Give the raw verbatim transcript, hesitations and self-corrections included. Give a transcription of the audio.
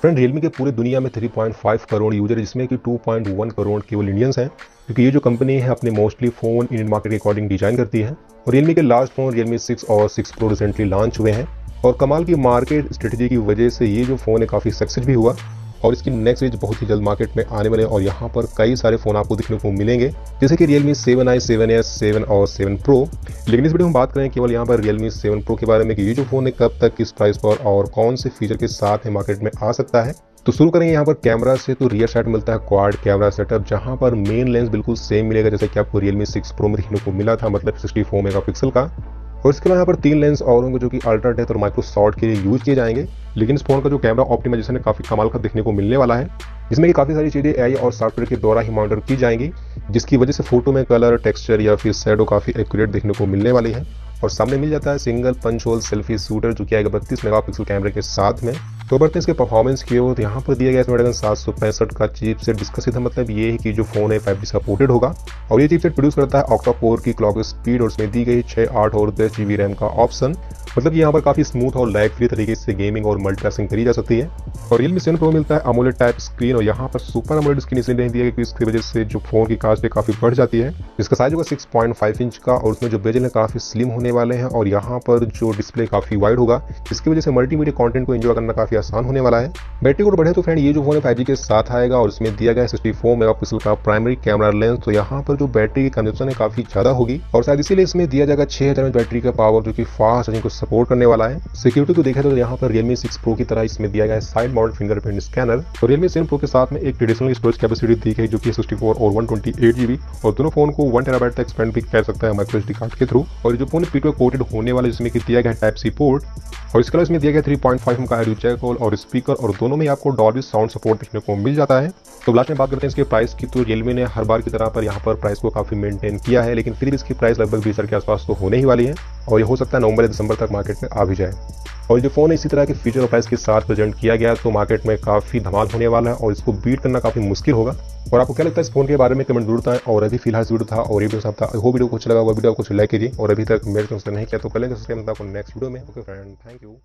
Friend Realme के पूरे दुनिया में तीन पॉइंट पाँच करोड़ यूजर, जिसमें कि दो पॉइंट एक करोड़ केवल इंडियंस हैं, क्योंकि ये जो कंपनी है अपने मोस्टली फ़ोन इंडियन मार्केट के अकॉर्डिंग डिज़ाइन करती है। और रियलमी के लास्ट फ़ोन रियलमी सिक्स और सिक्स प्रो रिसेंटली लॉन्च हुए हैं और कमाल की मार्केट स्ट्रेटजी की वजह से ये जो फ़ोन है काफ़ी सक्सेस भी हुआ और इसकी नेक्स्ट रेंज बहुत ही जल्द मार्केट में आने वाले हैं और यहाँ पर कई सारे फ़ोन आपको देखने को मिलेंगे, जैसे कि Realme seven I, seven S, seven और सेवन प्रो। लेकिन इस वीडियो में बात करें केवल यहाँ पर रियलमी सेवन प्रो के बारे में कि ये जो फ़ोन है कब तक, किस प्राइस पर और कौन से फीचर के साथ है मार्केट में आ सकता है। तो शुरू करेंगे यहाँ पर कैमरा से। तो रियर साइड मिलता है क्वाड कैमरा सेटअप, जहाँ पर मेन लेंस बिल्कुल सेम मिलेगा जैसे कि आपको रियलमी सिक्स प्रो में देखने को मिला था, मतलब सिक्सटी फोर मेगा पिक्सल का। और इसके बाद यहाँ पर तीन लेंस और होंगे जो कि अल्ट्रा डेथ और माइक्रो शॉट के लिए यूज किए जाएंगे। लेकिन इस फोन का जो कैमरा ऑप्टिमाइजेशन है काफ़ी कमाल का देखने को मिलने वाला है, जिसमें कि काफ़ी सारी चीज़ें एआई और सॉफ्टवेयर के द्वारा ही मॉनिटर की जाएंगी, जिसकी वजह से फोटो में कलर, टेक्सचर या फिर शैडो काफ़ी एक्यूरेट देखने को मिलने वाली है। और सामने मिल जाता है single punch hole selfie shooter जो कि आएगा बत्तीस मेगा पिक्सल कैमरे के साथ में। तो बढ़ते हैं इसके परफॉर्मेंस की ओर। तो यहाँ पर दिया गया स्नैपड्रैगन सात सौ पैंसठ का चिपसेट, जिसका सीधा मतलब ये है कि जो फोन है फाइव जी सपोर्टेड होगा। और ये चिपसेट प्रोड्यूस करता है ऑक्टा कोर की क्लॉक स्पीड और इसमें दी गई छः, आठ और दस जीबी रैम का ऑप्शन, मतलब यहाँ पर काफ़ी स्मूथ और लैग फ्री तरीके से गेमिंग और मल्टीटास्किंग करी जा सकती है। और रियलमी सेवन प्रो मिलता है अमोलेड टाइप स्क्रीन और यहाँ पर सुपर अमोलेड स्क्रीन इसलिए नहीं दिया गया क्योंकि इसकी वजह से जो फोन की कास्ट है काफ़ी बढ़ जाती है। इसका साइज होगा सिक्स पॉइंट फाइव इंच का और उसमें जो बेजल है काफ़ी स्लिम होने वाले हैं और यहाँ पर जो डिस्प्ले काफ़ी वाइड होगा, जिसकी वजह से मल्टीमीडिया कंटेंट को एंजॉय करना काफ़ी आसान होने वाला है। बैटरी और बढ़े तो फ्रेंड ये जो फोन है फाइव जी के साथ आएगा और इसमें दिया गया सिक्सटी फोर मेगा पिक्सल का प्राइमरी कैमरा लेंस, तो यहाँ पर जो बैटरी की कंजप्शन है काफ़ी ज़्यादा होगी और शायद इसीलिए इसमें दिया जाएगा छः हज़ार एमएच बैटरी का पावर जो कि फास्ट चार्जिंग को सपोर्ट करने वाला है। सिक्योरिटी को देखें तो यहाँ पर रियलमी सिक्स प्रो की तरह इसमें दिया गया है साइड माउंट फिंगरप्रिंट स्कैनर। तो रियलमी सेवन प्रो के साथ में एक ट्रेडिशनल स्टोरेज कैपेसिटी दी गई जो कि सिक्सटी फोर और वन ट्वेंटी एट जीबी और दोनों फोन को वन टेराबाइट तक एक्सपेंड भी कर सकता है माइक्रो एसडी कार्ड के थ्रू। और जो फोन पी टू कोटेड होने वाला जिसमें कि दिया गया है टाइप सी पोर्ट और इसके अलावा इसमें दिया गया थ्री पॉइंट फाइव एम का ऑडियो जैक और स्पीकर और दोनों में आपको डॉल्बी साउंड सपोर्ट देखने को मिल जाता है। तो लास्ट में बात करते हैं इसके प्राइस की। तो रियलमी ने हर बार की तरह पर यहाँ पर प्राइस को काफ़ी मेंटेन किया है, लेकिन फिर इसकी प्राइस लगभग बीस हज़ार के आसपास तो होने ही वाली है और ये हो सकता है नवंबर या दिसंबर तक मार्केट में आ भी जाए। और जो फोन है इसी तरह के फीचर और प्राइस के साथ प्रेजेंट किया गया तो मार्केट में काफ़ी धमाल होने वाला है और इसको बीट करना काफ़ी मुश्किल होगा। और आपको क्या लगता है इस फोन के बारे में कमेंट जरूर बताएं। और अभी फिलहाल वीडियो था और ये वीडियो था, वो वीडियो को अच्छा लगा वो वीडियो को लाइक कीजिए और अभी तक मेरे चैनल से नहीं किया तो करेंगे नेक्स्ट वीडियो में। Okay friend, thank you.